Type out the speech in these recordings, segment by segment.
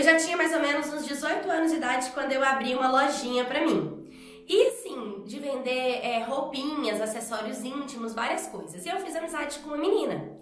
Eu já tinha mais ou menos uns 18 anos de idade quando eu abri uma lojinha pra mim. E assim, de vender roupinhas, acessórios íntimos, várias coisas. E eu fiz amizade com uma menina.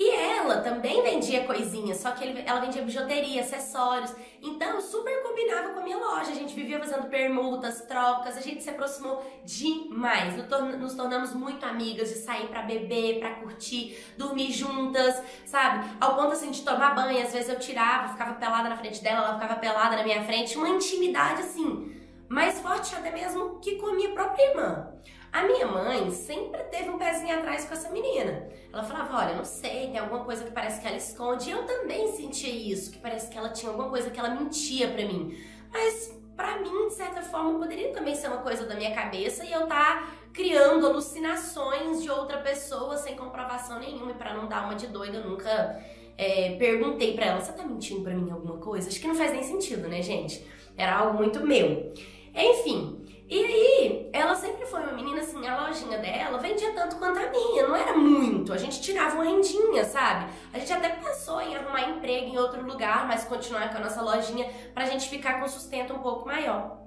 E ela também vendia coisinhas, só que ela vendia bijuteria, acessórios. Então eu super combinava com a minha loja. A gente vivia fazendo permutas, trocas, a gente se aproximou demais. Nos tornamos muito amigas de sair pra beber, pra curtir, dormir juntas, sabe? Ao ponto assim de tomar banho, às vezes eu tirava, ficava pelada na frente dela, ela ficava pelada na minha frente. Uma intimidade assim, mais forte até mesmo que com a minha própria irmã. A minha mãe sempre teve um pezinho atrás com essa menina. Ela falava, olha, não sei, tem alguma coisa que parece que ela esconde. E eu também sentia isso, que parece que ela tinha alguma coisa que ela mentia pra mim. Mas pra mim, de certa forma, poderia também ser uma coisa da minha cabeça e eu tá criando alucinações de outra pessoa sem comprovação nenhuma. E pra não dar uma de doida, eu nunca perguntei pra ela, você tá mentindo pra mim alguma coisa? Acho que não faz nem sentido, né, gente? Era algo muito meu. Enfim, e aí ela sempre foi uma menina assim, a lojinha dela vendia tanto quanto a minha, não era muito, a gente tirava uma rendinha, sabe? A gente até pensou em arrumar emprego em outro lugar, mas continuar com a nossa lojinha pra gente ficar com sustento um pouco maior.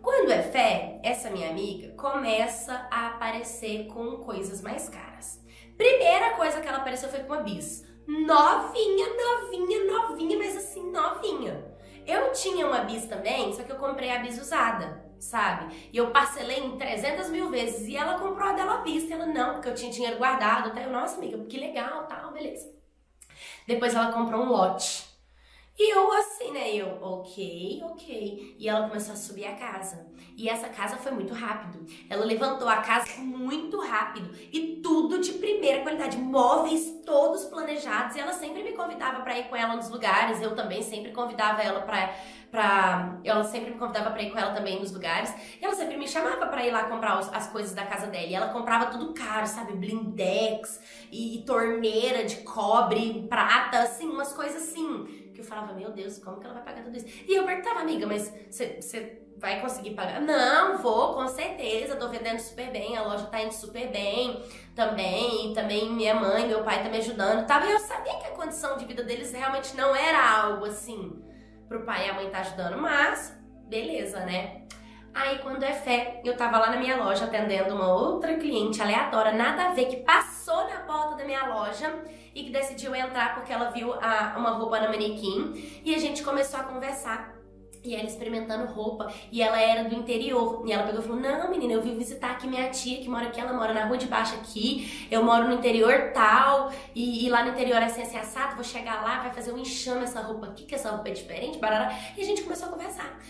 Quando é fé, essa minha amiga começa a aparecer com coisas mais caras. Primeira coisa que ela apareceu foi com uma bis, novinha, mas assim, novinha. Eu tinha uma bis também, só que eu comprei a bis usada, sabe? E eu parcelei em 300 mil vezes e ela comprou a dela à vista. E ela, não, porque eu tinha dinheiro guardado. Até eu, nossa amiga, que legal, tal, beleza. Depois ela comprou um lote. E eu assim, né, ok. E ela começou a subir a casa. E essa casa foi muito rápido. Ela levantou a casa muito rápido. E tudo de primeira qualidade. Móveis todos planejados. E ela sempre me convidava pra ir com ela nos lugares. Eu também sempre convidava ela Ela sempre me convidava pra ir com ela também nos lugares. E ela sempre me chamava pra ir lá comprar as coisas da casa dela. E ela comprava tudo caro, sabe? Blindex e torneira de cobre, prata, assim, umas coisas assim. Que eu falava, meu Deus, como que ela vai pagar tudo isso? E eu perguntava, amiga, mas você vai conseguir pagar? Não, vou, com certeza, tô vendendo super bem, a loja tá indo super bem também, e também minha mãe, meu pai tá me ajudando, tá? E eu sabia que a condição de vida deles realmente não era algo assim, pro pai e a mãe tá ajudando, mas beleza, né? Aí quando é fé, eu tava lá na minha loja atendendo uma outra cliente aleatória, nada a ver, que passou na porta da minha loja e que decidiu entrar porque ela viu uma roupa no manequim e a gente começou a conversar. E ela experimentando roupa, e ela era do interior, e ela pegou e falou, não menina, eu vim visitar aqui minha tia que mora aqui, ela mora na rua de baixo aqui, eu moro no interior tal, e lá no interior é assim assado, vou chegar lá, vai fazer um enxame essa roupa aqui, que essa roupa é diferente, barará. E a gente começou a conversar,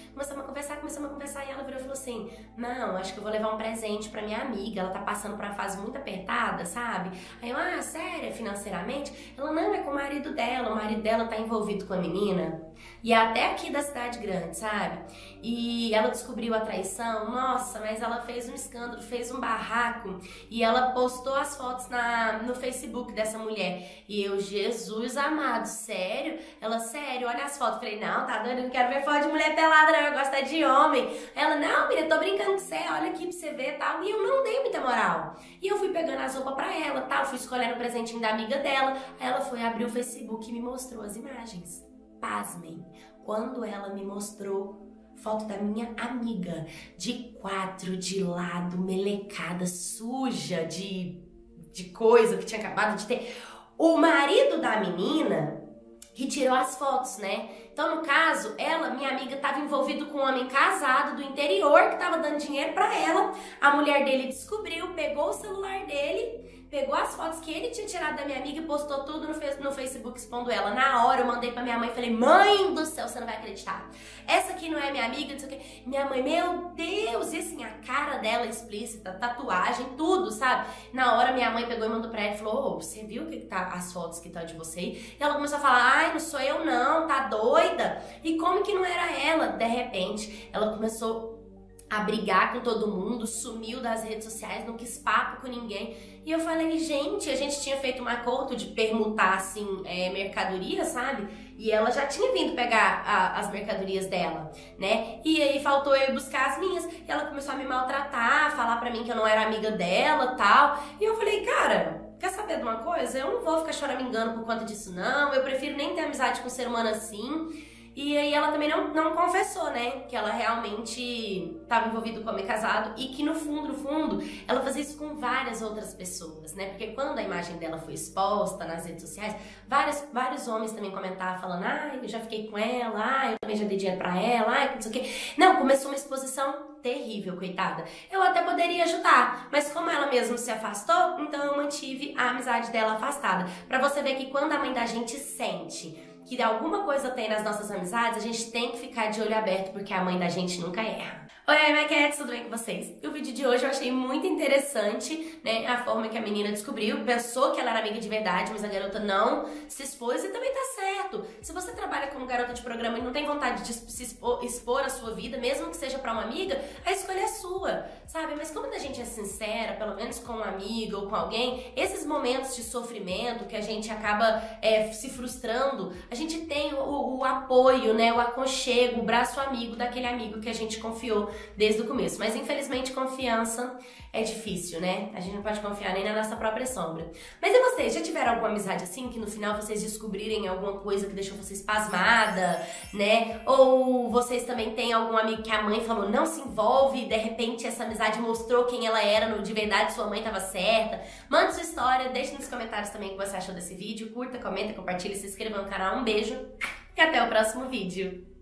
e ela virou e falou assim, não, acho que eu vou levar um presente pra minha amiga, ela tá passando por uma fase muito apertada, sabe? Aí eu, ah, sério, financeiramente? Ela, não, é com o marido dela tá envolvido com a menina, e é até aqui da cidade grande, sabe? E ela descobriu a traição, nossa, mas ela fez um escândalo, fez um barraco e ela postou as fotos no Facebook dessa mulher. E eu, Jesus amado, sério? Ela, sério, olha as fotos. Eu falei, não, tá doido, eu não quero ver foto de mulher pelada, não, eu gosto é de homem. Ela, não, menina, tô brincando com você, olha aqui pra você ver e tal. E eu não dei muita moral. E eu fui pegando as roupas pra ela, tal, fui escolhendo o presentinho da amiga dela. Aí ela foi abrir o Facebook e me mostrou as imagens. Pasmem. Quando ela me mostrou foto da minha amiga, de quatro, de lado, melecada, suja, de coisa que tinha acabado de ter, o marido da menina retirou as fotos, né? Então, no caso, ela, minha amiga, estava envolvida com um homem casado do interior que estava dando dinheiro pra ela. A mulher dele descobriu, pegou o celular dele, pegou as fotos que ele tinha tirado da minha amiga e postou tudo no Facebook expondo ela. Na hora eu mandei pra minha mãe e falei, mãe do céu, você não vai acreditar. Essa aqui não é minha amiga, não sei o quê. Minha mãe, meu Deus, e assim, a cara dela explícita, tatuagem, tudo, sabe? Na hora minha mãe pegou e mandou pra ela e falou, oh, você viu que tá as fotos que tá de você? E ela começou a falar, ai, não sou eu não, tá doida? E como que não era ela? De repente, ela começou a brigar com todo mundo, sumiu das redes sociais, não quis papo com ninguém. E eu falei, gente, a gente tinha feito um acordo de permutar, assim, mercadoria, sabe? E ela já tinha vindo pegar as mercadorias dela, né? E aí faltou eu buscar as minhas. E ela começou a me maltratar, falar pra mim que eu não era amiga dela, tal. E eu falei, cara, quer saber de uma coisa? Eu não vou ficar choramingando por conta disso, não. Eu prefiro nem ter amizade com um ser humano assim. E aí ela também não confessou, né, que ela realmente estava envolvida com o homem casado e que no fundo, ela fazia isso com várias outras pessoas, né, porque quando a imagem dela foi exposta nas redes sociais, vários homens também comentavam, falando, ah, eu já fiquei com ela, ah, eu também já dei dinheiro pra ela, ah, não sei o quê. Não, começou uma exposição terrível, coitada. Eu até poderia ajudar, mas como ela mesma se afastou, então eu mantive a amizade dela afastada. Pra você ver que quando a mãe da gente sente que alguma coisa tem nas nossas amizades, a gente tem que ficar de olho aberto, porque a mãe da gente nunca erra. Oi, Maquettes, tudo bem com vocês? O vídeo de hoje eu achei muito interessante, né, a forma que a menina descobriu, pensou que ela era amiga de verdade, mas a garota não se expôs, e também tá certo. Se você trabalha como garota de programa e não tem vontade de se expor a sua vida, mesmo que seja pra uma amiga, a escolha é sua, sabe? Mas como a gente é sincera, pelo menos com uma amiga ou com alguém, esses momentos de sofrimento que a gente acaba se frustrando, a gente tem o apoio, né, o aconchego, o braço amigo daquele amigo que a gente confiou desde o começo. Mas infelizmente confiança é difícil, né? A gente não pode confiar nem na nossa própria sombra. Mas e vocês? Já tiveram alguma amizade assim que no final vocês descobrirem alguma coisa que deixou vocês pasmada, né? Ou vocês também têm algum amigo que a mãe falou não se envolve e de repente essa amizade mostrou quem ela era, de verdade sua mãe estava certa? Manda sua história, deixe nos comentários também o que você achou desse vídeo, curta, comenta, compartilha, se inscreva no canal. Um beijo e até o próximo vídeo.